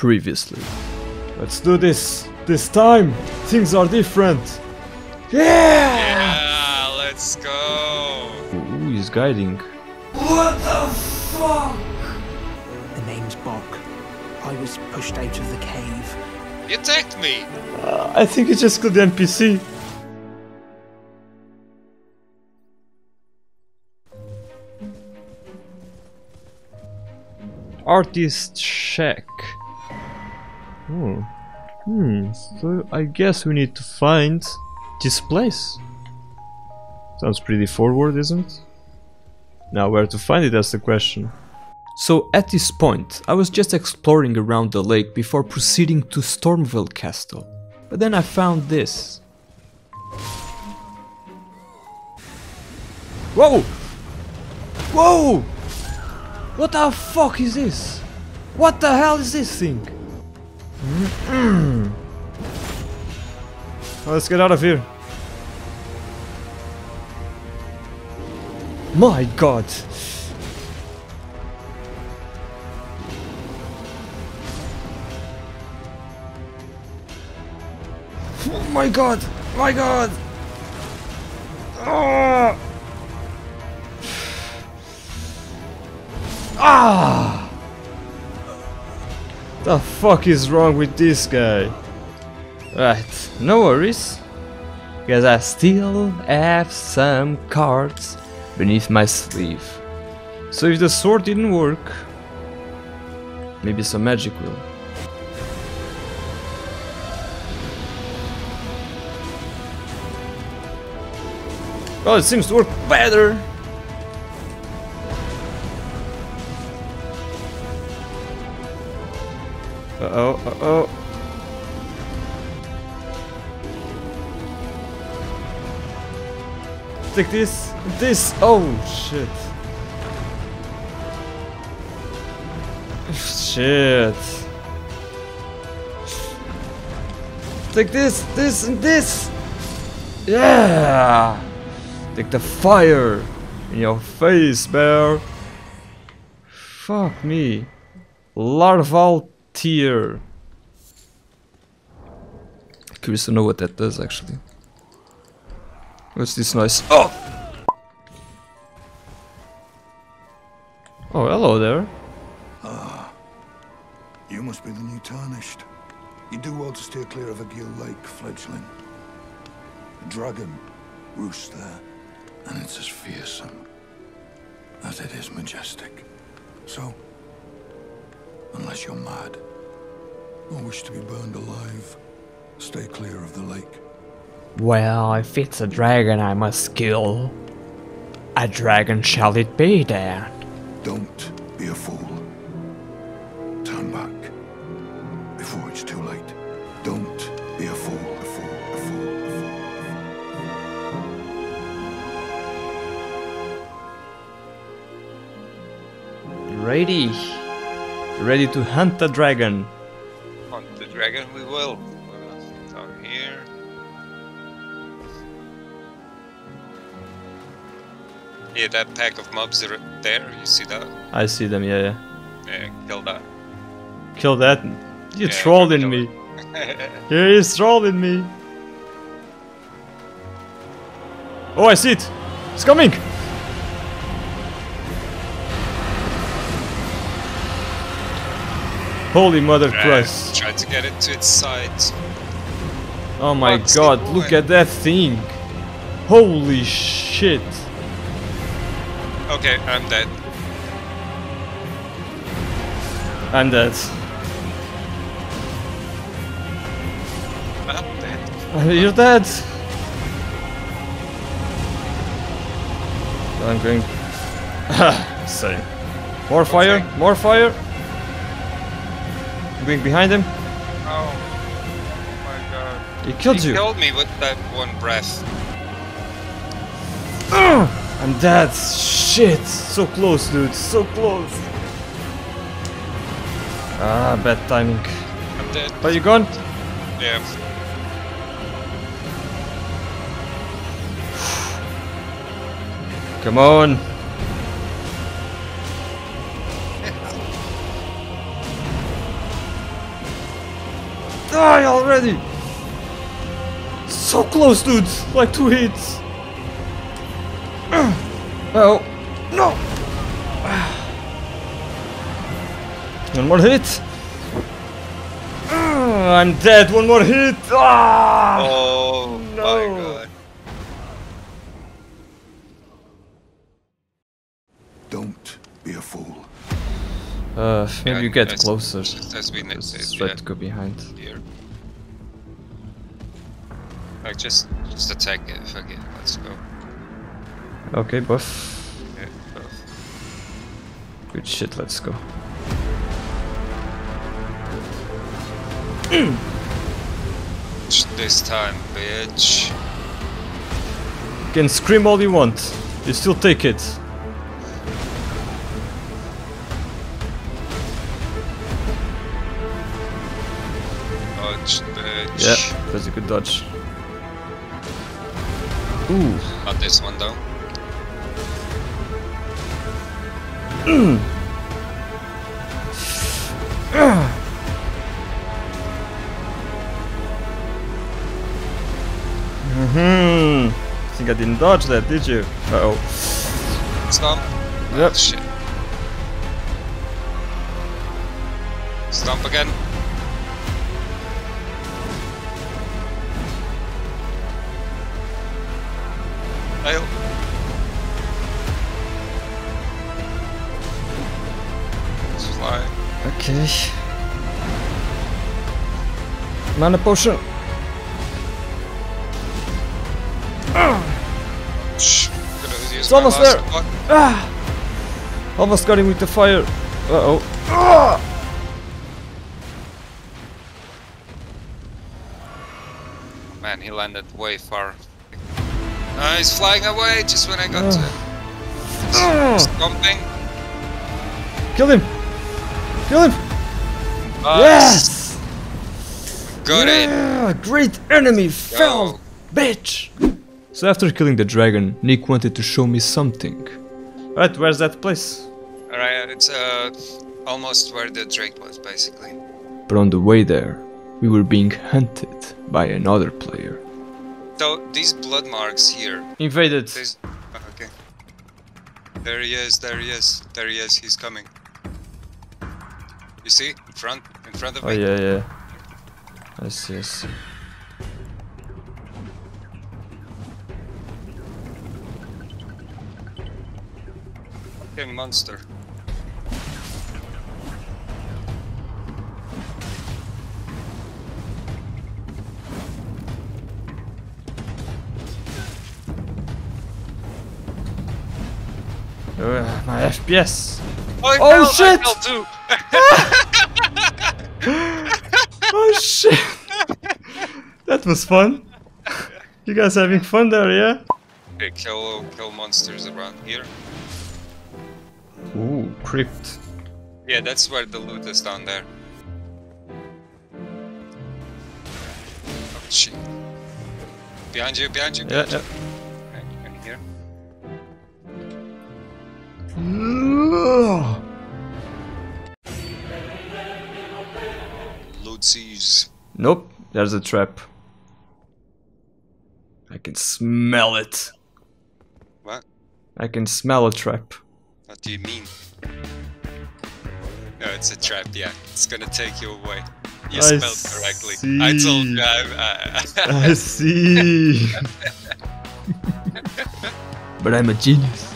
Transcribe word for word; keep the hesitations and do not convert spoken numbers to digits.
previously. Let's do this! This time, things are different! Yeah! Yeah! Let's go! Ooh, he's guiding. What the fuck? The name's Bok. I was pushed out of the cave. He attacked me! Uh, I think it's just killed the N P C. Artist check. Oh. Hmm, so I guess we need to find this place. Sounds pretty forward, isn't it? Now where to find it, that's the question. So at this point, I was just exploring around the lake before proceeding to Stormveil Castle. But then I found this. Whoa! Whoa! What the fuck is this? What the hell is this thing? Mm-mm. Well, let's get out of here. My god! Oh my god! My god! Ah! Ah! The fuck is wrong with this guy? Right, no worries, because I still have some cards beneath my sleeve. So if the sword didn't work, maybe some magic will. Well, it seems to work better. Uh-oh, uh-oh. Take this, this, oh shit. Shit. Take this, this, and this. Yeah. Take the fire in your face, bear. Fuck me. Larval tear. Curious to know what that does actually. What's this noise? Oh! Oh, hello there. Ah. You must be the new Tarnished. You do well to steer clear of a Gill Lake fledgling. A dragon roosts there, and it's as fearsome as it is majestic. So, unless you're mad or wish to be burned alive, stay clear of the lake. Well, if it's a dragon I must kill, a dragon shall it be then. Don't be a fool. Turn back before it's too late. Don't be a fool, a fool, a fool, a fool. Ready. Ready to hunt the dragon. Hunt the dragon we will. Uh, down here. Yeah, that pack of mobs are there, you see that? I see them, yeah, yeah. Yeah, kill that. Kill that? You yeah, trolling me. Yeah, he's trolling me. Oh, I see it. It's coming. Holy mother of Christ. Try to get it to its sides. Oh my What's god, look at that thing. Holy shit. Okay, I'm dead. I'm dead. I'm dead. You're dead. I'm going. Same. More fire, okay. more fire. Going behind him. Oh my god. He killed he you. He killed me with that one breath. Uh, I'm dead. Shit. So close, dude. So close. Ah, bad timing. I'm dead. Are you gone? Yeah. Come on. Die already! So close, dude! Like two hits! Oh! No! One more hit! I'm dead! One more hit! Ah! Oh no. My god! Don't be a fool. Uh, maybe yeah, you get as, closer. As we just said, yeah. Go behind. Here. Like just, just attack it. Fuck it. Let's go. Okay, buff. Okay, buff. Good shit. Let's go. This time, bitch. You can scream all you want. You still take it. Dodge, bitch. Yeah, that's a good dodge. Ooh. Not this one, though. uh. Hmm. I think I didn't dodge that, did you? Uh oh. Stomp. Yep. Oh, shit. Stomp again. Nail. Let's fly. Okay. Mana potion. It's almost there! Ah. Almost got him with the fire. Uh oh. Ah. Man, he landed way far. Uh, he's flying away just when I got ah. to ah. stomping. Kill him! Kill him! Uh, yes! Got yeah. it! Great enemy fell! Bitch! So after killing the dragon, Nick wanted to show me something. Alright, where's that place? Alright, it's uh, almost where the drake was, basically. But on the way there, we were being hunted by another player. So, these blood marks here... Invaded. This, okay. There he is, there he is, there he is, he's coming. You see? In front, in front of oh, me. Oh yeah, yeah. I see, I see. Monster. Uh, my F P S. Oh, oh shit! Oh shit! That was fun. You guys having fun there, yeah? Okay, kill kill monsters around here. Ooh, crypt. Yeah, that's where the loot is down there. Oh shit. Behind you, behind you, behind yeah, you. Yeah. Okay, here. Loot seas. Nope, there's a trap. I can smell it. What? I can smell a trap. What do you mean? No, it's a trap, yeah. It's gonna take you away. You I spelled correctly. See. I told you. I, I, I see. But I'm a genius.